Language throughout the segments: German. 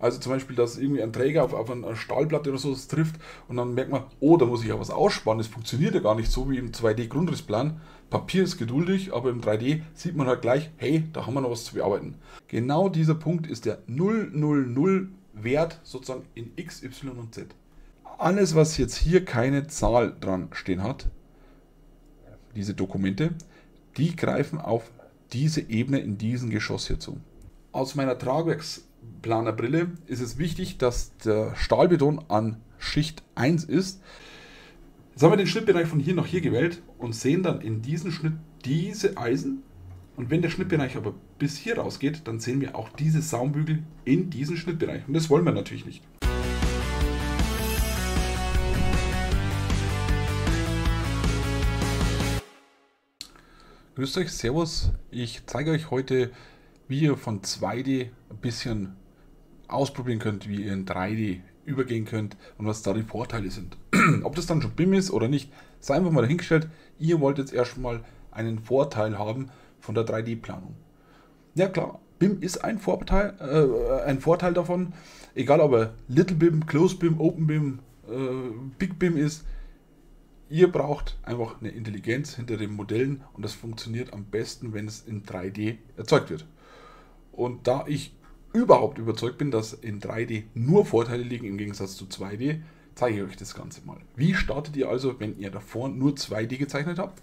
Also zum Beispiel, dass irgendwie ein Träger auf eine Stahlplatte oder so trifft und dann merkt man, oh, da muss ich ja was ausspannen, das funktioniert ja gar nicht so wie im 2D-Grundrissplan. Papier ist geduldig, aber im 3D sieht man halt gleich, hey, da haben wir noch was zu bearbeiten. Genau dieser Punkt ist der 000-Wert sozusagen in X, Y und Z. Alles, was jetzt hier keine Zahl dran stehen hat, diese Dokumente, die greifen auf diese Ebene in diesem Geschoss hier zu. Aus meiner Tragwerksplanerbrille ist es wichtig, dass der Stahlbeton an Schicht 1 ist. Jetzt haben wir den Schnittbereich von hier nach hier gewählt und sehen dann in diesem Schnitt diese Eisen. Und wenn der Schnittbereich aber bis hier rausgeht, dann sehen wir auch diese Saumbügel in diesem Schnittbereich. Und das wollen wir natürlich nicht. Grüßt euch, Servus. Ich zeige euch heute, wie ihr von 2D ein bisschen ausprobieren könnt, wie ihr in 3D übergehen könnt und was da die Vorteile sind. Ob das dann schon BIM ist oder nicht, sei einfach mal dahingestellt. Ihr wollt jetzt erstmal einen Vorteil haben von der 3D-Planung. Ja klar, BIM ist ein Vorteil davon. Egal ob er Little BIM, Close BIM, Open BIM, Big BIM ist. Ihr braucht einfach eine Intelligenz hinter den Modellen und das funktioniert am besten, wenn es in 3D erzeugt wird. Und da ich überhaupt überzeugt bin, dass in 3D nur Vorteile liegen im Gegensatz zu 2D, zeige ich euch das Ganze mal. Wie startet ihr also, wenn ihr davor nur 2D gezeichnet habt?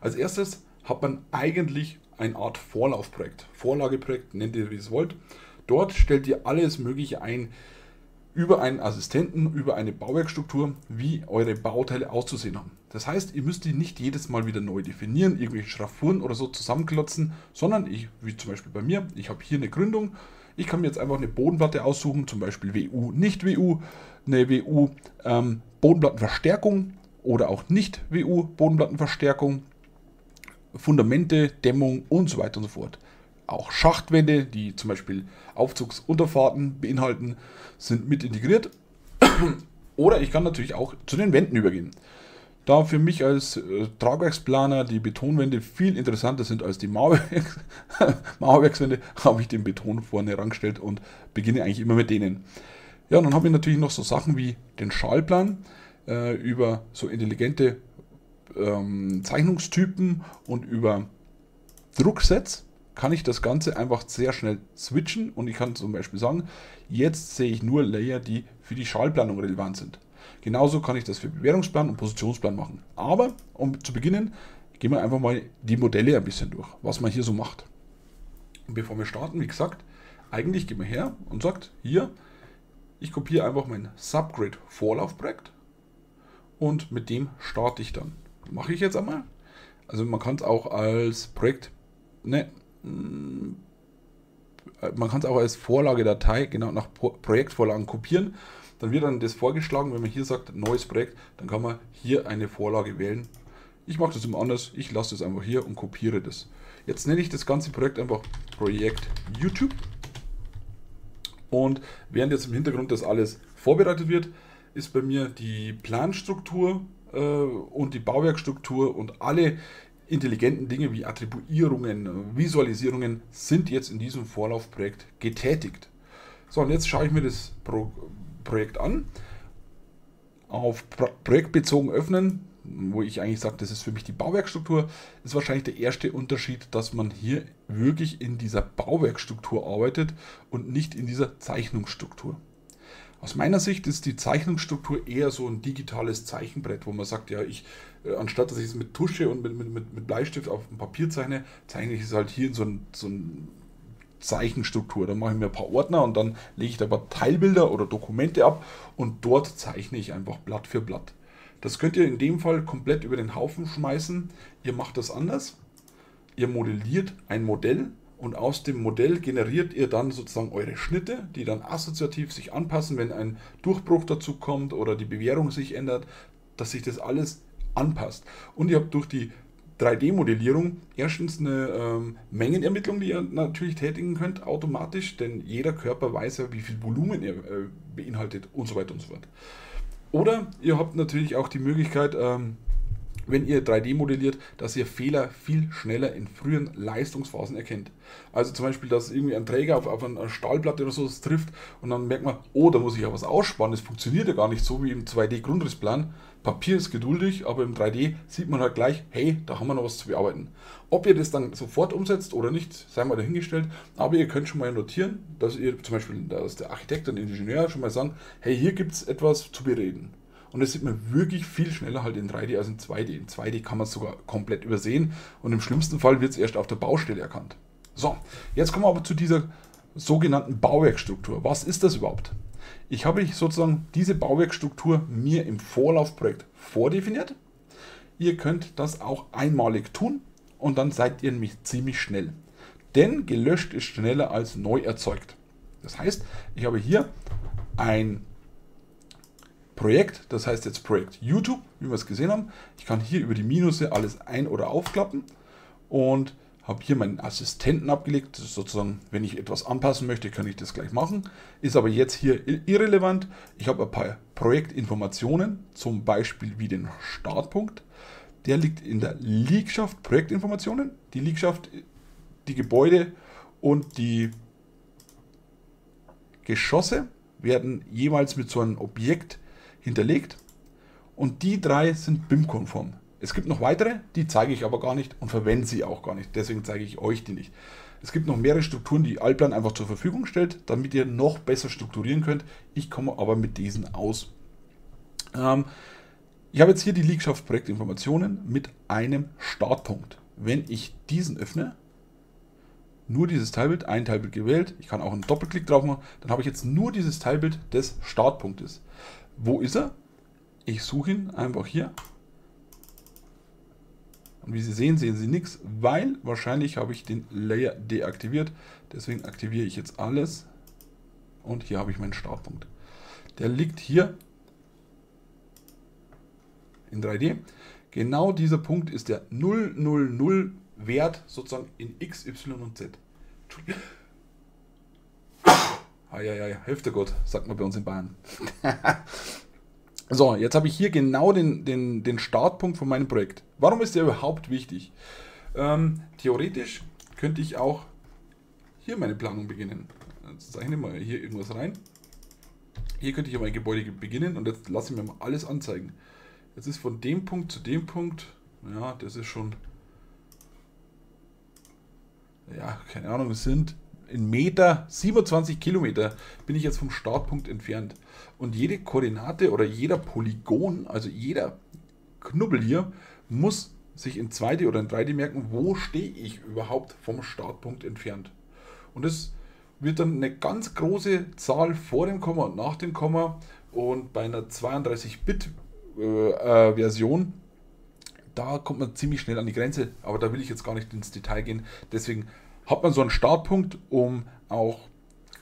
Als erstes hat man eigentlich eine Art Vorlaufprojekt, Vorlageprojekt, nennt ihr wie ihr es wollt. Dort stellt ihr alles Mögliche ein, über einen Assistenten, über eine Bauwerkstruktur, wie eure Bauteile auszusehen haben. Das heißt, ihr müsst die nicht jedes Mal wieder neu definieren, irgendwelche Schraffuren oder so zusammenklotzen, sondern ich, wie zum Beispiel bei mir, ich habe hier eine Gründung, ich kann mir jetzt einfach eine Bodenplatte aussuchen, zum Beispiel WU, nicht WU, eine WU Bodenplattenverstärkung oder auch nicht WU Bodenplattenverstärkung, Fundamente, Dämmung und so weiter und so fort. Auch Schachtwände, die zum Beispiel Aufzugsunterfahrten beinhalten, sind mit integriert. Oder ich kann natürlich auch zu den Wänden übergehen. Da für mich als Tragwerksplaner die Betonwände viel interessanter sind als die Mauerwerkswände, habe ich den Beton vorne rangestellt und beginne eigentlich immer mit denen. Ja, und dann habe ich natürlich noch so Sachen wie den Schalplan über so intelligente Zeichnungstypen und über Drucksets. Kann ich das Ganze einfach sehr schnell switchen und ich kann zum Beispiel sagen, jetzt sehe ich nur Layer, die für die Schalplanung relevant sind. Genauso kann ich das für Bewährungsplan und Positionsplan machen. Aber um zu beginnen, gehen wir einfach mal die Modelle ein bisschen durch, was man hier so macht. Und bevor wir starten, wie gesagt, eigentlich gehen wir her und sagt, hier, ich kopiere einfach mein Subgrid-Vorlaufprojekt und mit dem starte ich dann. Mache ich jetzt einmal. Also man kann es auch als Projekt, man kann es auch als Vorlagedatei, genau, nach Projektvorlagen kopieren. Dann wird dann das vorgeschlagen, wenn man hier sagt, neues Projekt, dann kann man hier eine Vorlage wählen. Ich mache das immer anders, ich lasse das einfach hier und kopiere das. Jetzt nenne ich das ganze Projekt einfach Projekt YouTube. Und während jetzt im Hintergrund das alles vorbereitet wird, ist bei mir die Planstruktur und die Bauwerkstruktur und alle intelligenten Dinge wie Attribuierungen, Visualisierungen sind jetzt in diesem Vorlaufprojekt getätigt. So, und jetzt schaue ich mir das Projekt an. Auf projektbezogen öffnen, wo ich eigentlich sage, das ist für mich die Bauwerkstruktur, ist wahrscheinlich der erste Unterschied, dass man hier wirklich in dieser Bauwerkstruktur arbeitet und nicht in dieser Zeichnungsstruktur. Aus meiner Sicht ist die Zeichnungsstruktur eher so ein digitales Zeichenbrett, wo man sagt, ja, ich, anstatt dass ich es mit Tusche und mit Bleistift auf dem Papier zeichne, zeichne ich es halt hier in so ein Zeichenstruktur. Dann mache ich mir ein paar Ordner und dann lege ich da ein paar Teilbilder oder Dokumente ab und dort zeichne ich einfach Blatt für Blatt. Das könnt ihr in dem Fall komplett über den Haufen schmeißen. Ihr macht das anders. Ihr modelliert ein Modell. Und aus dem Modell generiert ihr dann sozusagen eure Schnitte, die dann assoziativ sich anpassen, wenn ein Durchbruch dazu kommt oder die Bewährung sich ändert, dass sich das alles anpasst. Und ihr habt durch die 3D-Modellierung erstens eine Mengenermittlung, die ihr natürlich tätigen könnt, automatisch, denn jeder Körper weiß ja, wie viel Volumen er beinhaltet und so weiter und so fort. Oder ihr habt natürlich auch die Möglichkeit, wenn ihr 3D modelliert, dass ihr Fehler viel schneller in frühen Leistungsphasen erkennt. Also zum Beispiel, dass irgendwie ein Träger auf eine Stahlplatte oder so trifft und dann merkt man, oh, da muss ich ja was aussparen, das funktioniert ja gar nicht so wie im 2D-Grundrissplan. Papier ist geduldig, aber im 3D sieht man halt gleich, hey, da haben wir noch was zu bearbeiten. Ob ihr das dann sofort umsetzt oder nicht, sei mal dahingestellt, aber ihr könnt schon mal notieren, dass ihr zum Beispiel, dass der Architekt und Ingenieur schon mal sagen, hey, hier gibt es etwas zu bereden. Und das sieht man wirklich viel schneller halt in 3D als in 2D. In 2D kann man es sogar komplett übersehen und im schlimmsten Fall wird es erst auf der Baustelle erkannt. So, jetzt kommen wir aber zu dieser sogenannten Bauwerkstruktur. Was ist das überhaupt? Ich habe sozusagen diese Bauwerkstruktur mir im Vorlaufprojekt vordefiniert. Ihr könnt das auch einmalig tun und dann seid ihr nämlich ziemlich schnell. Denn gelöscht ist schneller als neu erzeugt. Das heißt, ich habe hier ein Projekt, das heißt jetzt Projekt YouTube, wie wir es gesehen haben. Ich kann hier über die Minusse alles ein- oder aufklappen und habe hier meinen Assistenten abgelegt, das ist sozusagen, wenn ich etwas anpassen möchte, kann ich das gleich machen. Ist aber jetzt hier irrelevant. Ich habe ein paar Projektinformationen, zum Beispiel wie den Startpunkt. Der liegt in der Liegenschaft Projektinformationen. Die Liegenschaft, die Gebäude und die Geschosse werden jeweils mit so einem Objekt hinterlegt. Und die drei sind BIM-konform. Es gibt noch weitere, die zeige ich aber gar nicht und verwende sie auch gar nicht. Deswegen zeige ich euch die nicht. Es gibt noch mehrere Strukturen, die Allplan einfach zur Verfügung stellt, damit ihr noch besser strukturieren könnt. Ich komme aber mit diesen aus. Ich habe jetzt hier die Liegenschaft Projektinformationen mit einem Startpunkt. Wenn ich diesen öffne, nur dieses Teilbild, ein Teilbild gewählt, ich kann auch einen Doppelklick drauf machen, dann habe ich jetzt nur dieses Teilbild des Startpunktes. Wo ist er? Ich suche ihn einfach hier. Und wie Sie sehen Sie nichts, weil wahrscheinlich habe ich den Layer deaktiviert. Deswegen aktiviere ich jetzt alles. Und hier habe ich meinen Startpunkt. Der liegt hier in 3D. Genau dieser Punkt ist der 000 Wert sozusagen in X, Y und Z. Eieiei, Hälfte Gott, sagt man bei uns in Bayern. So, jetzt habe ich hier genau den Startpunkt von meinem Projekt. Warum ist der überhaupt wichtig? Theoretisch könnte ich auch hier meine Planung beginnen. Jetzt zeichne mal hier irgendwas rein. Hier könnte ich mein Gebäude beginnen und jetzt lasse ich mir mal alles anzeigen. Jetzt ist von dem Punkt zu dem Punkt, ja, das ist schon, ja, keine Ahnung, es sind in Meter, 27 Kilometer bin ich jetzt vom Startpunkt entfernt. Und jede Koordinate oder jeder Polygon, also jeder Knubbel hier, muss sich in 2D oder in 3D merken, wo stehe ich überhaupt vom Startpunkt entfernt. Und das wird dann eine ganz große Zahl vor dem Komma und nach dem Komma. Und bei einer 32-Bit-Version, da kommt man ziemlich schnell an die Grenze. Aber da will ich jetzt gar nicht ins Detail gehen. Deswegen hat man so einen Startpunkt, um auch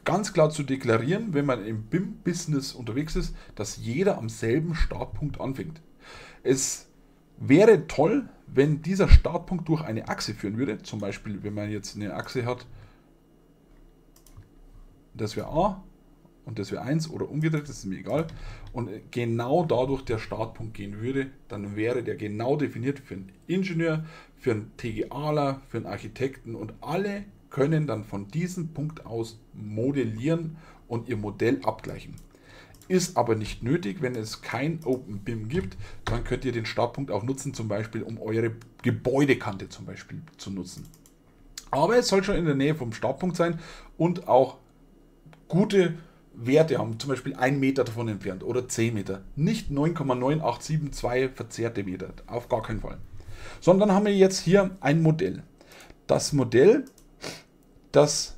ganz klar zu deklarieren, wenn man im BIM-Business unterwegs ist, dass jeder am selben Startpunkt anfängt. Es wäre toll, wenn dieser Startpunkt durch eine Achse führen würde. Zum Beispiel, wenn man jetzt eine Achse hat, das wäre A und das wäre 1 oder umgedreht, das ist mir egal. Und genau dadurch der Startpunkt gehen würde, dann wäre der genau definiert für einen Ingenieur, für einen TGAler, für einen Architekten und alle können dann von diesem Punkt aus modellieren und ihr Modell abgleichen. Ist aber nicht nötig, wenn es kein Open BIM gibt, dann könnt ihr den Startpunkt auch nutzen, zum Beispiel um eure Gebäudekante zum Beispiel zu nutzen. Aber es soll schon in der Nähe vom Startpunkt sein und auch gute Werte haben, zum Beispiel 1 Meter davon entfernt oder 10 Meter. Nicht 9,9872 verzerrte Meter, auf gar keinen Fall. Sondern haben wir jetzt hier ein Modell. Das Modell, da ist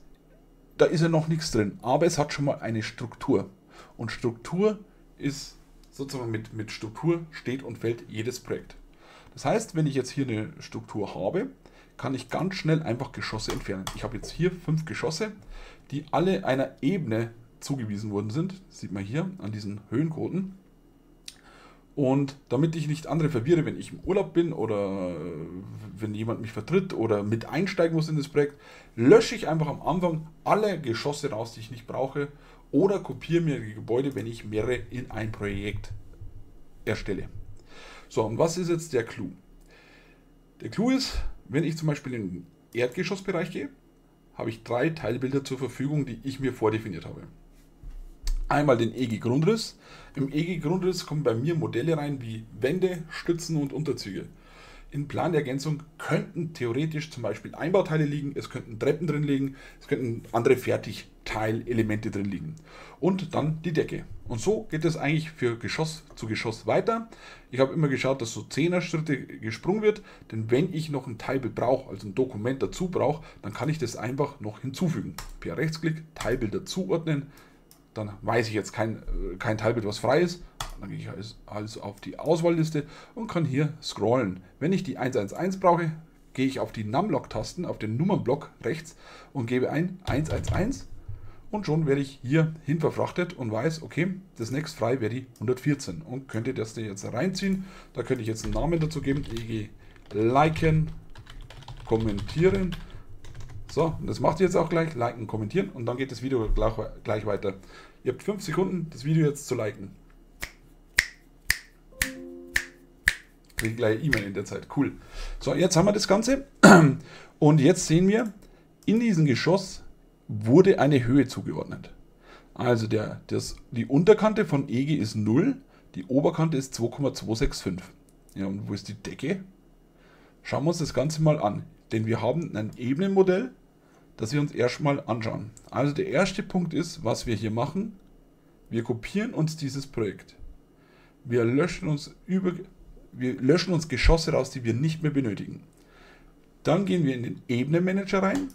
ja noch nichts drin, aber es hat schon mal eine Struktur. Und Struktur ist sozusagen mit Struktur steht und fällt jedes Projekt. Das heißt, wenn ich jetzt hier eine Struktur habe, kann ich ganz schnell einfach Geschosse entfernen. Ich habe jetzt hier 5 Geschosse, die alle einer Ebene zugewiesen worden sind. Das sieht man hier an diesen Höhencoden. Und damit ich nicht andere verwirre, wenn ich im Urlaub bin oder wenn jemand mich vertritt oder mit einsteigen muss in das Projekt, lösche ich einfach am Anfang alle Geschosse raus, die ich nicht brauche, oder kopiere mir die Gebäude, wenn ich mehrere in ein Projekt erstelle. So, und was ist jetzt der Clou? Der Clou ist, wenn ich zum Beispiel in den Erdgeschossbereich gehe, habe ich drei Teilbilder zur Verfügung, die ich mir vordefiniert habe. Einmal den EG-Grundriss. Im EG-Grundriss kommen bei mir Modelle rein wie Wände, Stützen und Unterzüge. In Planergänzung könnten theoretisch zum Beispiel Einbauteile liegen, es könnten Treppen drin liegen, es könnten andere Fertigteilelemente drin liegen. Und dann die Decke. Und so geht es eigentlich für Geschoss zu Geschoss weiter. Ich habe immer geschaut, dass so 10er-Schritte gesprungen wird, denn wenn ich noch ein Teilbild brauche, also ein Dokument dazu brauche, dann kann ich das einfach noch hinzufügen. Per Rechtsklick Teilbilder zuordnen, dann weiß ich jetzt kein Teilbild, was frei ist. Dann gehe ich also auf die Auswahlliste und kann hier scrollen. Wenn ich die 111 brauche, gehe ich auf die Numlock-Tasten, auf den Nummernblock rechts und gebe ein 111 und schon werde ich hier hin verfrachtet und weiß, okay, das nächste frei wäre die 114 und könnte das jetzt reinziehen. Da könnte ich jetzt einen Namen dazu geben, EG liken, kommentieren. So, und das macht ihr jetzt auch gleich, liken, kommentieren und dann geht das Video gleich weiter. Ihr habt 5 Sekunden, das Video jetzt zu liken. Kriegt gleich E-Mail in der Zeit, cool. So, jetzt haben wir das Ganze und jetzt sehen wir, in diesem Geschoss wurde eine Höhe zugeordnet. Also die Unterkante von EG ist 0, die Oberkante ist 2,265. Ja, und wo ist die Decke? Schauen wir uns das Ganze mal an. Denn wir haben ein Ebenenmodell, das wir uns erstmal anschauen. Also der erste Punkt ist, was wir hier machen. Wir kopieren uns dieses Projekt. Wir löschen uns Geschosse raus, die wir nicht mehr benötigen. Dann gehen wir in den Ebenenmanager rein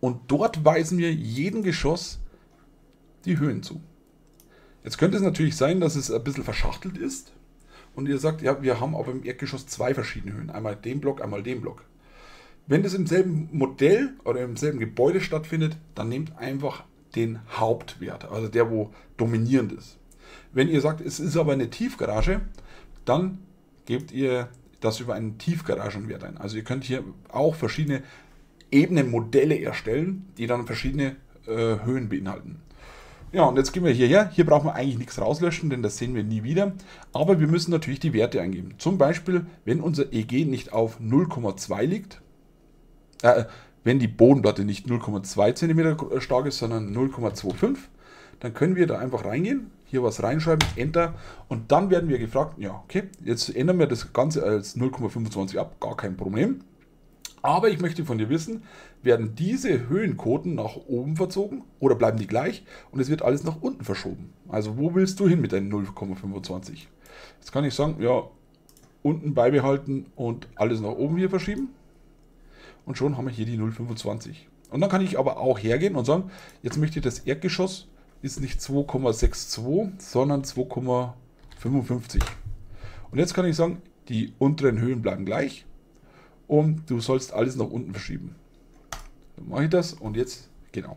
und dort weisen wir jedem Geschoss die Höhen zu. Jetzt könnte es natürlich sein, dass es ein bisschen verschachtelt ist und ihr sagt, ja, wir haben aber im Erdgeschoss 2 verschiedene Höhen. Einmal den Block, einmal den Block. Wenn das im selben Modell oder im selben Gebäude stattfindet, dann nehmt einfach den Hauptwert, also der, wo dominierend ist. Wenn ihr sagt, es ist aber eine Tiefgarage, dann gebt ihr das über einen Tiefgaragenwert ein. Also ihr könnt hier auch verschiedene Ebenenmodelle erstellen, die dann verschiedene Höhen beinhalten. Ja, und jetzt gehen wir hierher. Hier brauchen wir eigentlich nichts rauslöschen, denn das sehen wir nie wieder. Aber wir müssen natürlich die Werte eingeben. Zum Beispiel, wenn unser EG nicht auf 0,2 liegt, wenn die Bodenplatte nicht 0,2 cm stark ist, sondern 0,25, dann können wir da einfach reingehen, hier was reinschreiben, Enter und dann werden wir gefragt, ja okay, jetzt ändern wir das Ganze als 0,25 ab, gar kein Problem. Aber ich möchte von dir wissen, werden diese Höhenquoten nach oben verzogen oder bleiben die gleich und es wird alles nach unten verschoben? Also wo willst du hin mit deinen 0,25? Jetzt kann ich sagen, ja, unten beibehalten und alles nach oben hier verschieben. Und schon haben wir hier die 0,25. Und dann kann ich aber auch hergehen und sagen, jetzt möchte ich das Erdgeschoss ist nicht 2,62, sondern 2,55. Und jetzt kann ich sagen, die unteren Höhen bleiben gleich und du sollst alles nach unten verschieben. Dann mache ich das und jetzt, genau.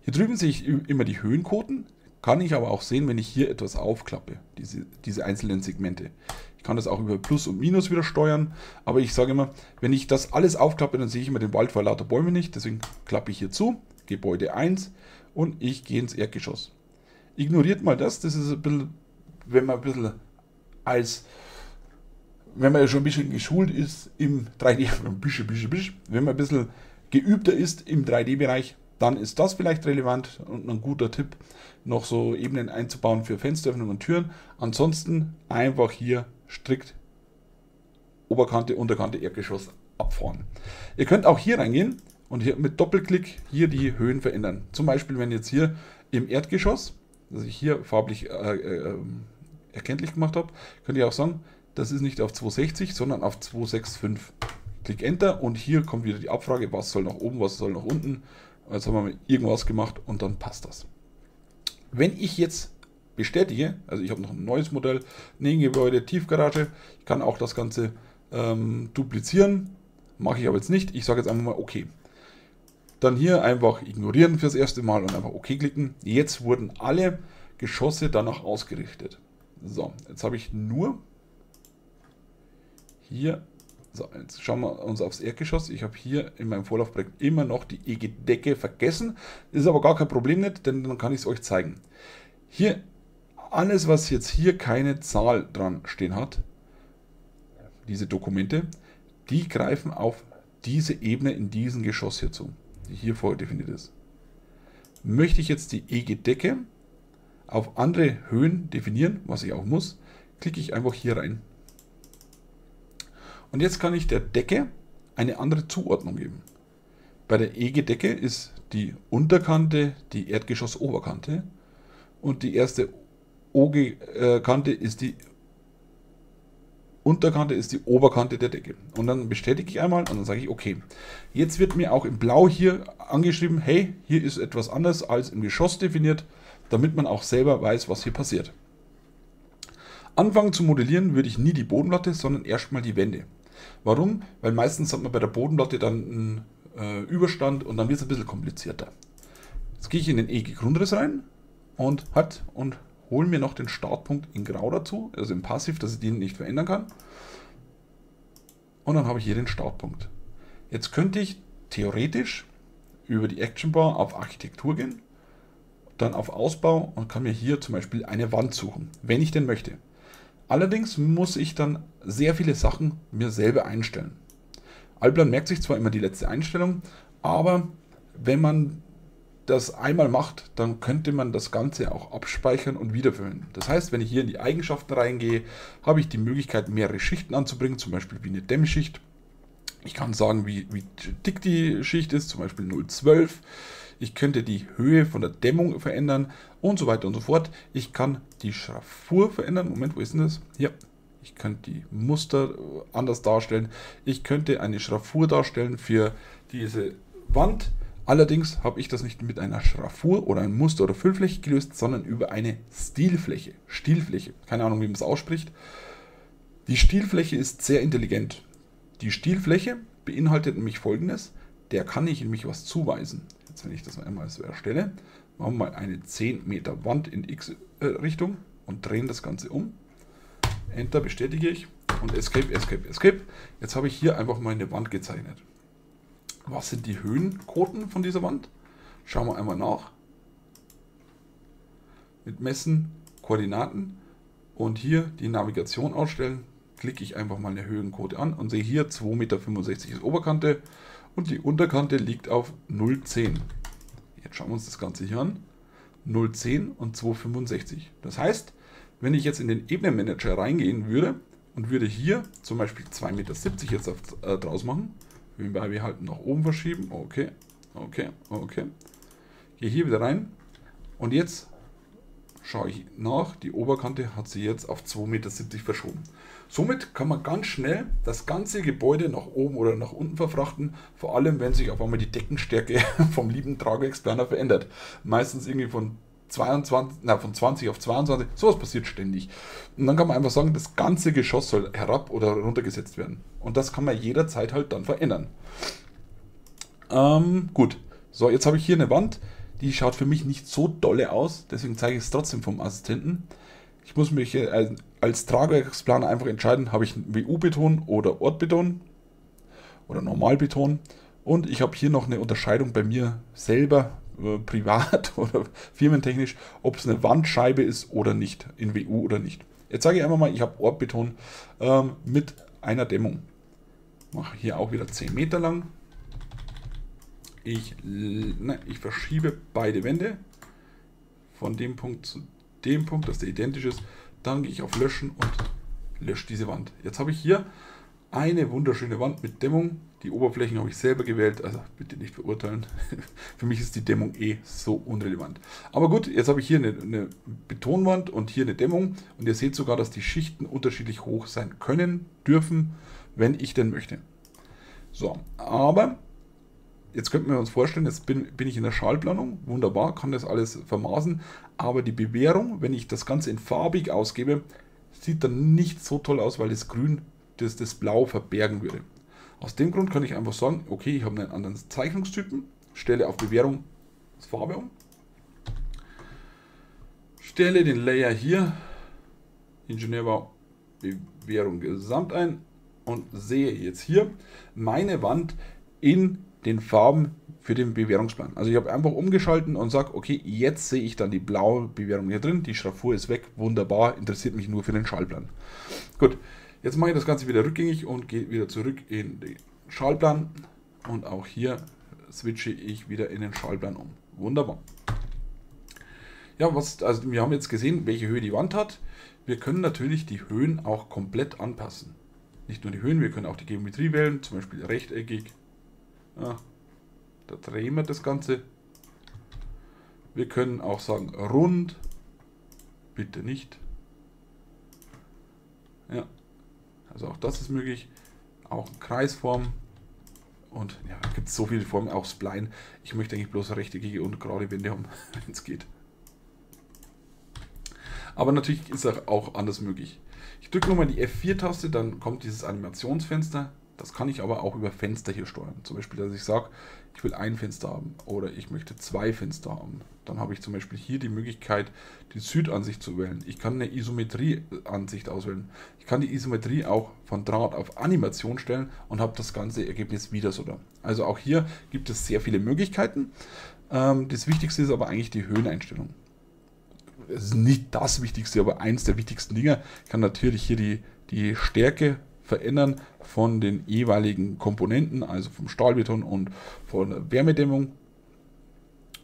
Hier drüben sehe ich immer die Höhenquoten, kann ich aber auch sehen, wenn ich hier etwas aufklappe, diese einzelnen Segmente. Ich kann das auch über Plus und Minus wieder steuern, aber ich sage immer, wenn ich das alles aufklappe, dann sehe ich immer den Wald vor lauter Bäumen nicht, deswegen klappe ich hier zu, Gebäude 1 und ich gehe ins Erdgeschoss. Ignoriert mal das ist ein bisschen, wenn man schon ein bisschen geschult ist im 3D, wenn man ein bisschen geübter ist im 3D-Bereich, dann ist das vielleicht relevant und ein guter Tipp, noch so Ebenen einzubauen für Fensteröffnungen und Türen. Ansonsten einfach hier strikt Oberkante, Unterkante, Erdgeschoss abfahren. Ihr könnt auch hier reingehen und hier mit Doppelklick hier die Höhen verändern. Zum Beispiel, wenn jetzt hier im Erdgeschoss, das ich hier farblich erkenntlich gemacht habe, könnt ihr auch sagen, das ist nicht auf 260, sondern auf 265. Klick Enter und hier kommt wieder die Abfrage, was soll nach oben, was soll nach unten. Jetzt haben wir mal irgendwas gemacht und dann passt das. Wenn ich jetzt bestätige, also ich habe noch ein neues Modell, Nebengebäude, Tiefgarage, ich kann auch das Ganze duplizieren, mache ich aber jetzt nicht, ich sage jetzt einfach mal okay. Dann hier einfach ignorieren fürs erste Mal und einfach okay klicken. Jetzt wurden alle Geschosse danach ausgerichtet. So, jetzt habe ich nur hier, so, jetzt schauen wir uns aufs Erdgeschoss, ich habe hier in meinem Vorlaufprojekt immer noch die EG-Decke vergessen, ist aber gar kein Problem nicht, denn dann kann ich es euch zeigen. Hier alles, was jetzt hier keine Zahl dran stehen hat, diese Dokumente, die greifen auf diese Ebene in diesem Geschoss hier zu, die hier vorher definiert ist. Möchte ich jetzt die EG-Decke auf andere Höhen definieren, was ich auch muss, klicke ich einfach hier rein. Und jetzt kann ich der Decke eine andere Zuordnung geben. Bei der EG-Decke ist die Unterkante die Erdgeschossoberkante und die erste OG-Kante ist die Unterkante ist die Oberkante der Decke. Und dann bestätige ich einmal und dann sage ich, okay. Jetzt wird mir auch in Blau hier angeschrieben, hey, hier ist etwas anders als im Geschoss definiert, damit man auch selber weiß, was hier passiert. Anfangen zu modellieren würde ich nie die Bodenplatte, sondern erstmal die Wände. Warum? Weil meistens hat man bei der Bodenplatte dann einen Überstand und dann wird es ein bisschen komplizierter. Jetzt gehe ich in den EG-Grundriss rein und holen mir noch den Startpunkt in Grau dazu, also im Passiv, dass ich den nicht verändern kann. Und dann habe ich hier den Startpunkt. Jetzt könnte ich theoretisch über die Action Bar auf Architektur gehen, dann auf Ausbau und kann mir hier zum Beispiel eine Wand suchen, wenn ich denn möchte. Allerdings muss ich dann sehr viele Sachen mir selber einstellen. Allplan merkt sich zwar immer die letzte Einstellung, aber wenn man das einmal macht, dann könnte man das Ganze auch abspeichern und wiederfüllen. Das heißt, wenn ich hier in die Eigenschaften reingehe, habe ich die Möglichkeit, mehrere Schichten anzubringen, zum Beispiel wie eine Dämmschicht. Ich kann sagen, wie dick die Schicht ist, zum Beispiel 0,12. Ich könnte die Höhe von der Dämmung verändern und so weiter und so fort. Ich kann die Schraffur verändern. Moment, wo ist denn das? Hier. Ich könnte die Muster anders darstellen. Ich könnte eine Schraffur darstellen für diese Wand. Allerdings habe ich das nicht mit einer Schraffur oder einem Muster oder Füllfläche gelöst, sondern über eine Stilfläche. Stilfläche, keine Ahnung, wie man es ausspricht. Die Stilfläche ist sehr intelligent. Die Stilfläche beinhaltet nämlich Folgendes. Der kann ich nämlich was zuweisen. Jetzt, wenn ich das einmal so erstelle, machen wir mal eine 10 Meter Wand in X-Richtung und drehen das Ganze um. Enter bestätige ich und Escape, Escape, Escape. Jetzt habe ich hier einfach mal eine Wand gezeichnet. Was sind die Höhenquoten von dieser Wand? Schauen wir einmal nach. Mit Messen, Koordinaten und hier die Navigation ausstellen. Klicke ich einfach mal eine Höhenquote an und sehe hier 2,65 Meter ist Oberkante und die Unterkante liegt auf 0,10. Jetzt schauen wir uns das Ganze hier an. 0,10 und 2,65. Das heißt, wenn ich jetzt in den Ebenenmanager reingehen würde und würde hier zum Beispiel 2,70 Meter jetzt draus machen, den Baby halten nach oben verschieben. Okay, okay, okay. Gehe hier wieder rein. Und jetzt schaue ich nach. Die Oberkante hat sie jetzt auf 2,70 Meter verschoben. Somit kann man ganz schnell das ganze Gebäude nach oben oder nach unten verfrachten. Vor allem, wenn sich auf einmal die Deckenstärke vom lieben Trageexplaner verändert. Meistens irgendwie von 20 auf 22. Sowas passiert ständig. Und dann kann man einfach sagen, das ganze Geschoss soll herab oder runtergesetzt werden. Und das kann man jederzeit halt dann verändern. Gut. So, jetzt habe ich hier eine Wand. Die schaut für mich nicht so dolle aus. Deswegen zeige ich es trotzdem vom Assistenten. Ich muss mich als Tragwerksplaner einfach entscheiden, habe ich WU-Beton oder Ortbeton oder Normalbeton. Und ich habe hier noch eine Unterscheidung bei mir selber privat oder firmentechnisch, ob es eine Wandscheibe ist oder nicht, in WU oder nicht. Jetzt sage ich einfach mal, ich habe Ortbeton mit einer Dämmung. Mache hier auch wieder 10 Meter lang. Ich verschiebe beide Wände von dem Punkt zu dem Punkt, dass der identisch ist. Dann gehe ich auf Löschen und lösche diese Wand. Jetzt habe ich hier eine wunderschöne Wand mit Dämmung. Die Oberflächen habe ich selber gewählt, also bitte nicht verurteilen. Für mich ist die Dämmung eh so unrelevant. Aber gut, jetzt habe ich hier eine Betonwand und hier eine Dämmung. Und ihr seht sogar, dass die Schichten unterschiedlich hoch sein können, dürfen, wenn ich denn möchte. So, aber jetzt könnten wir uns vorstellen, jetzt bin ich in der Schallplanung. Wunderbar, kann das alles vermaßen. Aber die Bewährung, wenn ich das Ganze in farbig ausgebe, sieht dann nicht so toll aus, weil das Grün das Blau verbergen würde. Aus dem Grund kann ich einfach sagen, okay, ich habe einen anderen Zeichnungstypen, stelle auf Bewährung das Farbe um, stelle den Layer hier, Ingenieurbau, Bewährung Gesamt ein und sehe jetzt hier meine Wand in den Farben für den Bewährungsplan. Also ich habe einfach umgeschalten und sage, okay, jetzt sehe ich dann die blaue Bewährung hier drin, die Schraffur ist weg, wunderbar, interessiert mich nur für den Schaltplan. Gut, jetzt mache ich das Ganze wieder rückgängig und gehe wieder zurück in den Schaltplan und auch hier switche ich wieder in den Schaltplan um. Wunderbar. Ja, also wir haben jetzt gesehen, welche Höhe die Wand hat. Wir können natürlich die Höhen auch komplett anpassen. Nicht nur die Höhen, wir können auch die Geometrie wählen, zum Beispiel rechteckig. Ja, da drehen wir das Ganze. Wir können auch sagen rund. Bitte nicht. Ja, also auch das ist möglich. Auch Kreisform. Und ja, da gibt es so viele Formen, auch Spline. Ich möchte eigentlich bloß rechteckige und gerade Wände haben, wenn es geht. Aber natürlich ist das auch anders möglich. Ich drücke nochmal die F4-Taste, dann kommt dieses Animationsfenster. Das kann ich aber auch über Fenster hier steuern. Zum Beispiel, dass ich sage, ich will ein Fenster haben oder ich möchte zwei Fenster haben. Dann habe ich zum Beispiel hier die Möglichkeit, die Südansicht zu wählen. Ich kann eine Isometrie-Ansicht auswählen. Ich kann die Isometrie auch von Draht auf Animation stellen und habe das ganze Ergebnis wieder so da. Also auch hier gibt es sehr viele Möglichkeiten. Das Wichtigste ist aber eigentlich die Höheneinstellung. Es ist nicht das Wichtigste, aber eins der wichtigsten Dinge. Ich kann natürlich hier die Stärke verändern von den jeweiligen Komponenten, also vom Stahlbeton und von der Wärmedämmung.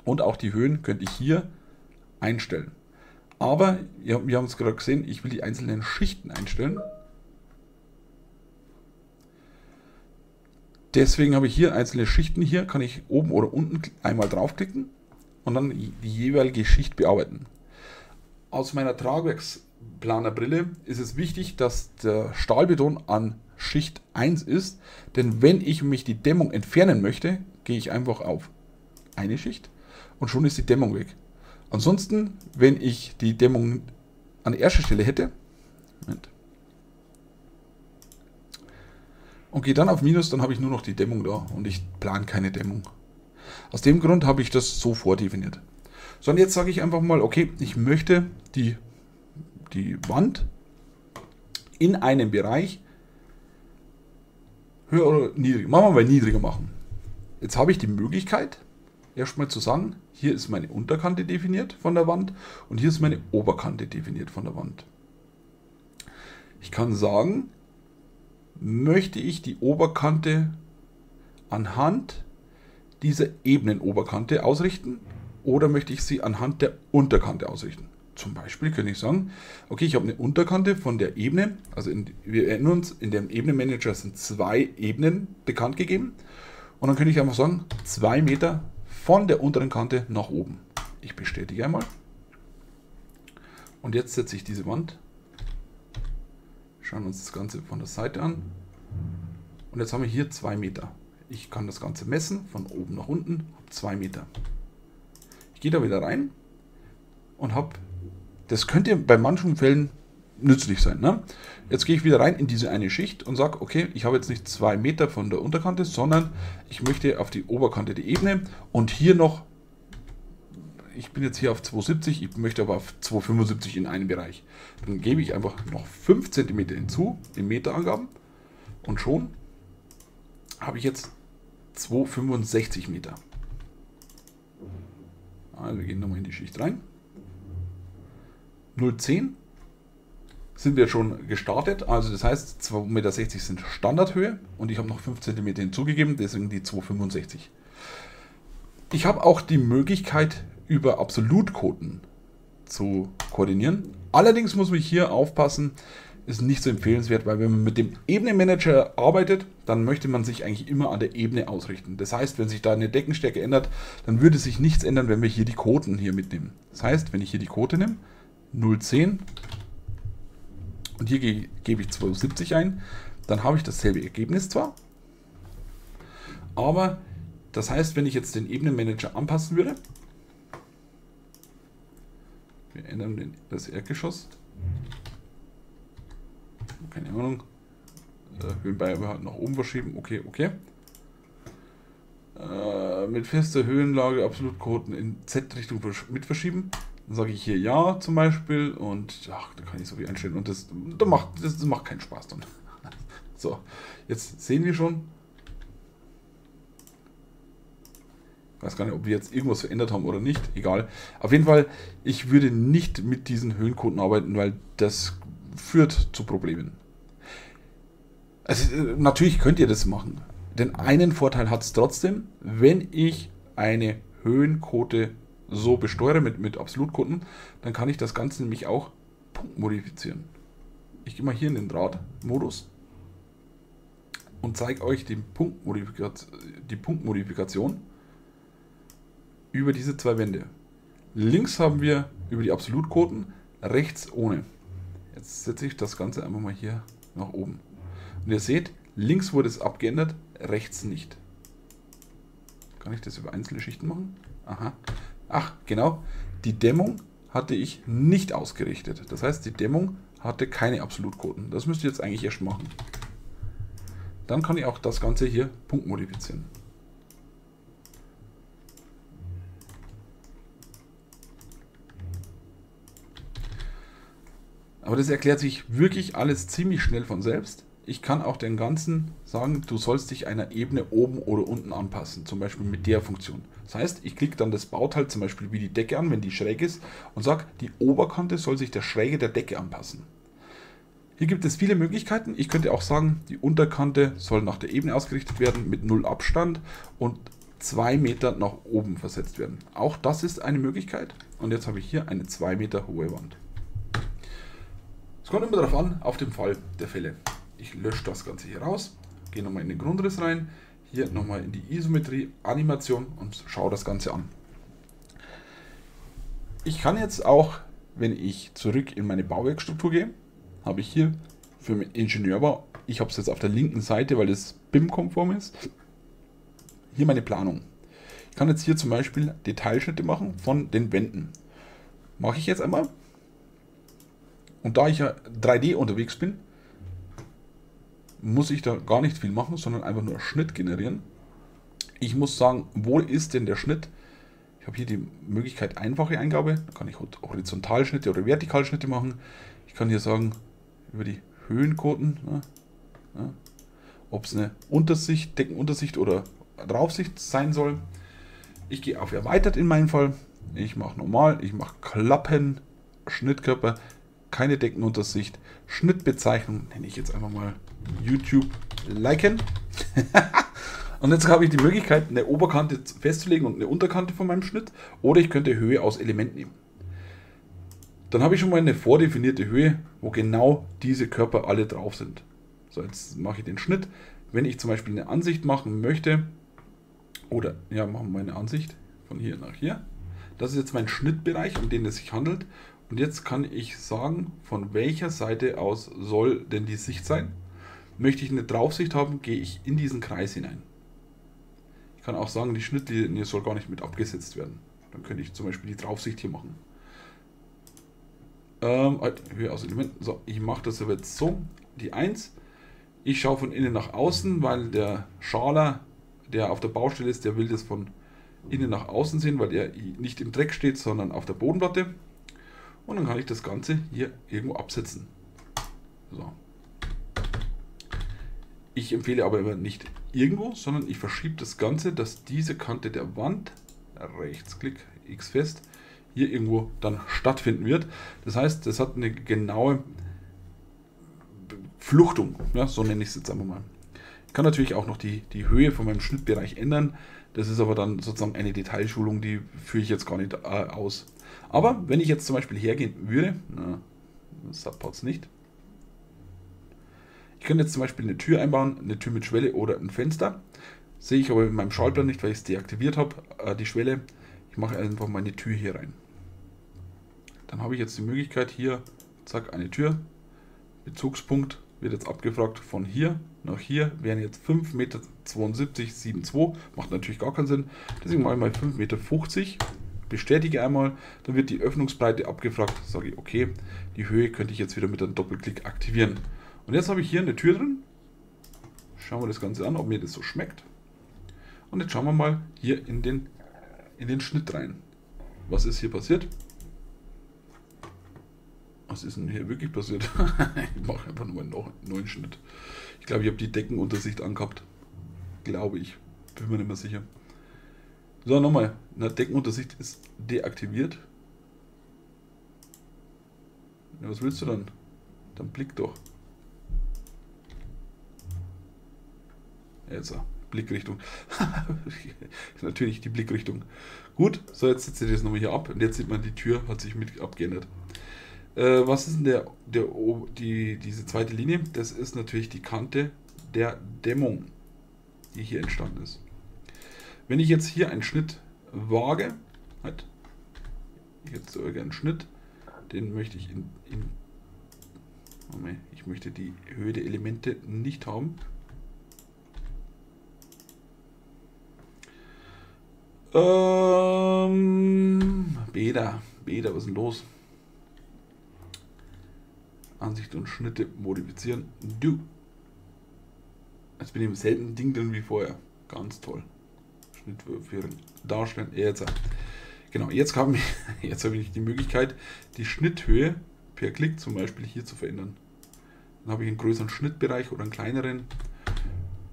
Und auch die Höhen könnte ich hier einstellen. Aber, wir haben es gerade gesehen, ich will die einzelnen Schichten einstellen. Deswegen habe ich hier einzelne Schichten. Hier kann ich oben oder unten einmal draufklicken und dann die jeweilige Schicht bearbeiten. Aus meiner Tragwerksplanerbrille ist es wichtig, dass der Stahlbeton an Schicht 1 ist, denn wenn ich mich die Dämmung entfernen möchte, gehe ich einfach auf eine Schicht und schon ist die Dämmung weg. Ansonsten, wenn ich die Dämmung an der ersten Stelle hätte, Moment, und gehe dann auf Minus, dann habe ich nur noch die Dämmung da und ich plane keine Dämmung. Aus dem Grund habe ich das so vordefiniert. So, und jetzt sage ich einfach mal, okay, ich möchte die Wand in einem Bereich höher oder niedriger. Machen wir mal niedriger machen. Jetzt habe ich die Möglichkeit, erstmal zu sagen, hier ist meine Unterkante definiert von der Wand und hier ist meine Oberkante definiert von der Wand. Ich kann sagen, möchte ich die Oberkante anhand dieser Ebenenoberkante ausrichten? Oder möchte ich sie anhand der Unterkante ausrichten? Zum Beispiel könnte ich sagen, okay, ich habe eine Unterkante von der Ebene, also wir erinnern uns, in dem Ebenenmanager sind zwei Ebenen bekannt gegeben. Und dann könnte ich einfach sagen, 2 Meter von der unteren Kante nach oben. Ich bestätige einmal. Und jetzt setze ich diese Wand. Schauen uns das Ganze von der Seite an. Und jetzt haben wir hier 2 Meter. Ich kann das Ganze messen, von oben nach unten, 2 Meter. Gehe da wieder rein und habe, das könnte bei manchen Fällen nützlich sein. Ne? Jetzt gehe ich wieder rein in diese eine Schicht und sage, okay, ich habe jetzt nicht 2 Meter von der Unterkante, sondern ich möchte auf die Oberkante die Ebene und hier noch, ich bin jetzt hier auf 270, ich möchte aber auf 275 in einem Bereich. Dann gebe ich einfach noch 5 cm hinzu, in Meterangaben und schon habe ich jetzt 265 Meter. Also wir gehen nochmal in die Schicht rein. 0,10 sind wir schon gestartet. Also das heißt, 2,60 Meter sind Standardhöhe und ich habe noch 5 cm hinzugegeben, deswegen die 2,65. Ich habe auch die Möglichkeit, über Absolutquoten zu koordinieren. Allerdings muss man hier aufpassen, ist nicht so empfehlenswert, weil wenn man mit dem Ebenenmanager arbeitet, dann möchte man sich eigentlich immer an der Ebene ausrichten. Das heißt, wenn sich da eine Deckenstärke ändert, dann würde sich nichts ändern, wenn wir hier die Quoten hier mitnehmen. Das heißt, wenn ich hier die Quote nehme, 0,10 und hier gebe ich 270 ein, dann habe ich dasselbe Ergebnis zwar, aber das heißt, wenn ich jetzt den Ebenenmanager anpassen würde, wir ändern das Erdgeschoss, keine Ahnung, Höhenbeibehalten nach oben verschieben, okay. Mit fester Höhenlage Absolutquoten in Z-Richtung mit verschieben. Dann sage ich hier ja zum Beispiel und ach, da kann ich so viel einstellen und das macht keinen Spaß dann. So, jetzt sehen wir schon, Ich weiß gar nicht, ob wir jetzt irgendwas verändert haben oder nicht. Egal. Auf jeden Fall, ich würde nicht mit diesen Höhencoden arbeiten, weil das führt zu Problemen. Also, natürlich könnt ihr das machen. Denn einen Vorteil hat es trotzdem, wenn ich eine Höhenquote so besteuere mit Absolutquoten, dann kann ich das Ganze nämlich auch punktmodifizieren. Ich gehe mal hier in den Drahtmodus und zeige euch den die Punktmodifikation über diese zwei Wände. Links haben wir über die Absolutquoten, rechts ohne. Jetzt setze ich das Ganze einfach mal hier nach oben. Und ihr seht, links wurde es abgeändert, rechts nicht. Kann ich das über einzelne Schichten machen? Aha. Ach, genau. Die Dämmung hatte ich nicht ausgerichtet. Das heißt, die Dämmung hatte keine Absolutquoten. Das müsst ihr jetzt eigentlich erst machen. Dann kann ich auch das Ganze hier punktmodifizieren. Aber das erklärt sich wirklich alles ziemlich schnell von selbst. Ich kann auch den Ganzen sagen, du sollst dich einer Ebene oben oder unten anpassen, zum Beispiel mit der Funktion. Das heißt, ich klicke dann das Bauteil zum Beispiel wie die Decke an, wenn die schräg ist, und sage, die Oberkante soll sich der Schräge der Decke anpassen. Hier gibt es viele Möglichkeiten. Ich könnte auch sagen, die Unterkante soll nach der Ebene ausgerichtet werden mit 0 Abstand und 2 Meter nach oben versetzt werden. Auch das ist eine Möglichkeit. Und jetzt habe ich hier eine 2 Meter hohe Wand. Es kommt immer darauf an, auf den Fall der Fälle. Ich lösche das Ganze hier raus, gehe nochmal in den Grundriss rein, hier nochmal in die Isometrie, Animation und schaue das Ganze an. Ich kann jetzt auch, wenn ich zurück in meine Bauwerkstruktur gehe, habe ich hier für den Ingenieurbau, ich habe es jetzt auf der linken Seite, weil das BIM-konform ist, hier meine Planung. Ich kann jetzt hier zum Beispiel Detailschnitte machen von den Wänden. Mache ich jetzt einmal. Und da ich ja 3D unterwegs bin, muss ich da gar nicht viel machen, sondern einfach nur Schnitt generieren. Ich muss sagen, wo ist denn der Schnitt? Ich habe hier die Möglichkeit einfache Eingabe, da kann ich Horizontalschnitte oder Vertikalschnitte machen. Ich kann hier sagen, über die Höhenquoten, ob es eine Untersicht, Deckenuntersicht oder Draufsicht sein soll. Ich gehe auf Erweitert in meinem Fall. Ich mache normal, ich mache Klappen, Schnittkörper, keine Deckenuntersicht, Schnittbezeichnung nenne ich jetzt einfach mal YouTube liken. Und jetzt habe ich die Möglichkeit, eine Oberkante festzulegen und eine Unterkante von meinem Schnitt, oder ich könnte Höhe aus Element nehmen. Dann habe ich schon mal eine vordefinierte Höhe, wo genau diese Körper alle drauf sind. So, jetzt mache ich den Schnitt. Wenn ich zum Beispiel eine Ansicht machen möchte, oder ja, machen wir eine Ansicht von hier nach hier. Das ist jetzt mein Schnittbereich, um den es sich handelt. Und jetzt kann ich sagen, von welcher Seite aus soll denn die Sicht sein. Möchte ich eine Draufsicht haben, gehe ich in diesen Kreis hinein. Ich kann auch sagen, die Schnittlinie soll gar nicht mit abgesetzt werden. Dann könnte ich zum Beispiel die Draufsicht hier machen. Höhe aus Elementen. So, ich mache das aber jetzt so, die 1. Ich schaue von innen nach außen, weil der Schaler, der auf der Baustelle ist, der will das von innen nach außen sehen, weil er nicht im Dreck steht, sondern auf der Bodenplatte. Und dann kann ich das Ganze hier irgendwo absetzen. So. Ich empfehle aber immer nicht irgendwo, sondern ich verschiebe das Ganze, dass diese Kante der Wand, Rechtsklick, X fest, hier irgendwo dann stattfinden wird. Das heißt, das hat eine genaue Fluchtung. Ja, so nenne ich es jetzt einfach mal. Ich kann natürlich auch noch die Höhe von meinem Schnittbereich ändern. Das ist aber dann sozusagen eine Detailschulung, die führe ich jetzt gar nicht aus. Aber wenn ich jetzt zum Beispiel hergehen würde, Subparts nicht. Ich könnte jetzt zum Beispiel eine Tür einbauen, eine Tür mit Schwelle oder ein Fenster. Sehe ich aber in meinem Schaltplan nicht, weil ich es deaktiviert habe, die Schwelle. Ich mache einfach meine Tür hier rein. Dann habe ich jetzt die Möglichkeit hier, zack, eine Tür. Bezugspunkt wird jetzt abgefragt von hier nach hier. Wären jetzt 5,72 Meter, 72. Macht natürlich gar keinen Sinn. Deswegen mache ich mal 5,50 Meter. Bestätige einmal, dann wird die Öffnungsbreite abgefragt, sage ich okay, die Höhe könnte ich jetzt wieder mit einem Doppelklick aktivieren. Und jetzt habe ich hier eine Tür drin, schauen wir das Ganze an, ob mir das so schmeckt. Und jetzt schauen wir mal hier in den Schnitt rein. Was ist hier passiert? Was ist denn hier wirklich passiert? Ich mache einfach nur einen neuen Schnitt. Ich glaube, ich habe die Deckenuntersicht angehabt. Glaube ich. Bin mir nicht mehr sicher. So, nochmal. Eine Deckenuntersicht ist deaktiviert. Ja, was willst du dann? Dann blick doch. Jetzt, Blickrichtung. Natürlich die Blickrichtung. Gut, so jetzt setze ich das nochmal hier ab. Und jetzt sieht man, die Tür hat sich mit abgeändert. Was ist denn diese zweite Linie? Das ist natürlich die Kante der Dämmung, die hier entstanden ist. Wenn ich jetzt hier einen Schnitt wage, halt, jetzt so einen Schnitt, den möchte ich ich möchte die Höhe der Elemente nicht haben. Beda, was ist denn los? Ansicht und Schnitte modifizieren. Du. Jetzt bin ich im selben Ding drin wie vorher. Ganz toll. Schnitt für darstellen. Jetzt. Genau, jetzt habe ich die Möglichkeit, die Schnitthöhe per Klick zum Beispiel hier zu verändern. Dann habe ich einen größeren Schnittbereich oder einen kleineren.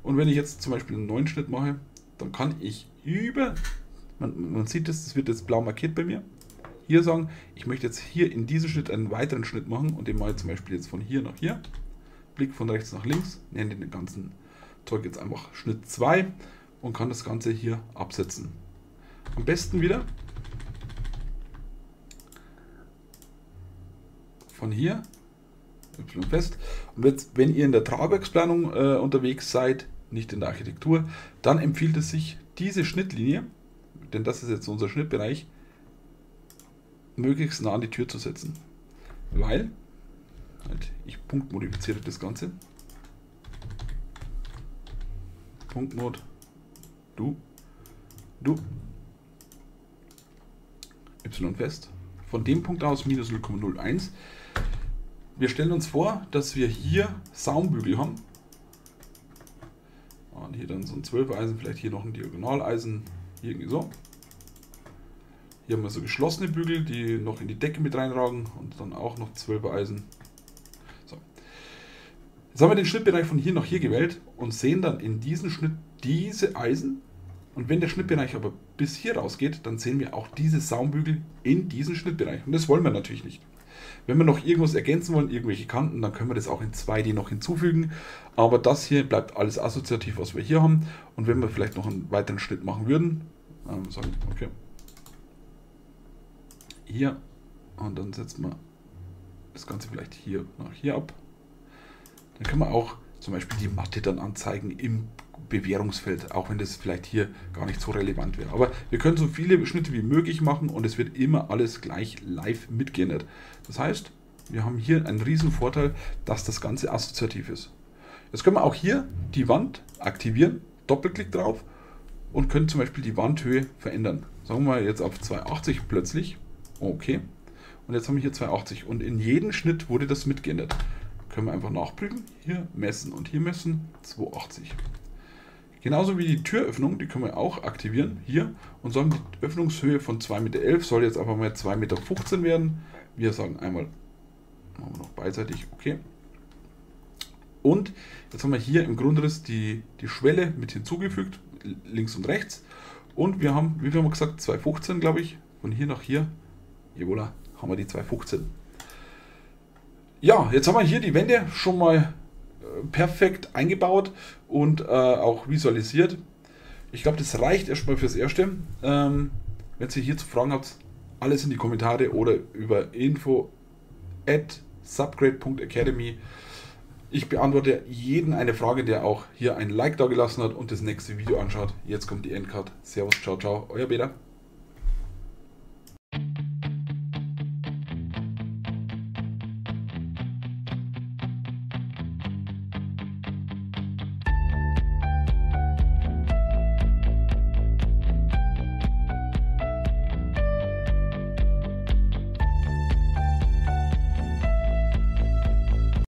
Und wenn ich jetzt zum Beispiel einen neuen Schnitt mache, dann kann ich über, man sieht es, das wird jetzt blau markiert bei mir, hier sagen, ich möchte jetzt hier in diesem Schnitt einen weiteren Schnitt machen und den mache ich zum Beispiel jetzt von hier nach hier. Blick von rechts nach links, nenne den ganzen Zeug jetzt einfach Schnitt 2 und kann das Ganze hier absetzen. Am besten wieder von hier, Y fest. Und jetzt, wenn ihr in der Tragwerksplanung unterwegs seid, nicht in der Architektur, dann empfiehlt es sich, diese Schnittlinie, denn das ist jetzt unser Schnittbereich, möglichst nah an die Tür zu setzen. Weil, halt, ich punktmodifiziere das Ganze. Punktmod, du, Y fest. Von dem Punkt aus minus 0,01. Wir stellen uns vor, dass wir hier Saumbügel haben. Und hier dann so ein 12er-Eisen, vielleicht hier noch ein Diagonaleisen, irgendwie so. Hier haben wir so geschlossene Bügel, die noch in die Decke mit reinragen und dann auch noch 12er-Eisen. So. Jetzt haben wir den Schnittbereich von hier nach hier gewählt und sehen dann in diesem Schnitt diese Eisen. Und wenn der Schnittbereich aber bis hier rausgeht, dann sehen wir auch diese Saumbügel in diesem Schnittbereich. Und das wollen wir natürlich nicht. Wenn wir noch irgendwas ergänzen wollen, irgendwelche Kanten, dann können wir das auch in 2D noch hinzufügen. Aber das hier bleibt alles assoziativ, was wir hier haben. Und wenn wir vielleicht noch einen weiteren Schnitt machen würden, sagen wir, okay, hier. Und dann setzen wir das Ganze vielleicht hier nach hier ab. Dann können wir auch zum Beispiel die Matte dann anzeigen im Bewährungsfeld, auch wenn das vielleicht hier gar nicht so relevant wäre. Aber wir können so viele Schnitte wie möglich machen und es wird immer alles gleich live mitgeändert. Das heißt, wir haben hier einen riesen Vorteil, dass das Ganze assoziativ ist. Jetzt können wir auch hier die Wand aktivieren, Doppelklick drauf und können zum Beispiel die Wandhöhe verändern. Sagen wir jetzt auf 280 plötzlich. Okay. Und jetzt haben wir hier 280 und in jedem Schnitt wurde das mitgeändert. Können wir einfach nachprüfen. Hier messen und hier messen. 280. Genauso wie die Türöffnung, die können wir auch aktivieren, hier, und sagen, die Öffnungshöhe von 2,11 Meter soll jetzt einfach mal 2,15 Meter werden. Wir sagen einmal, machen wir noch beidseitig, okay. Und jetzt haben wir hier im Grundriss die Schwelle mit hinzugefügt, links und rechts. Und wir haben, wie wir haben gesagt, 2,15, glaube ich, von hier nach hier, voilà, haben wir die 2,15. Ja, jetzt haben wir hier die Wände schon mal perfekt eingebaut und auch visualisiert. Ich glaube, das reicht erstmal fürs Erste. Wenn ihr hierzu Fragen habt, alles in die Kommentare oder über info@subgrade.academy. Ich beantworte jeden eine Frage, der auch hier ein Like da gelassen hat und das nächste Video anschaut. Jetzt kommt die Endcard. Servus, ciao, ciao, euer Peter.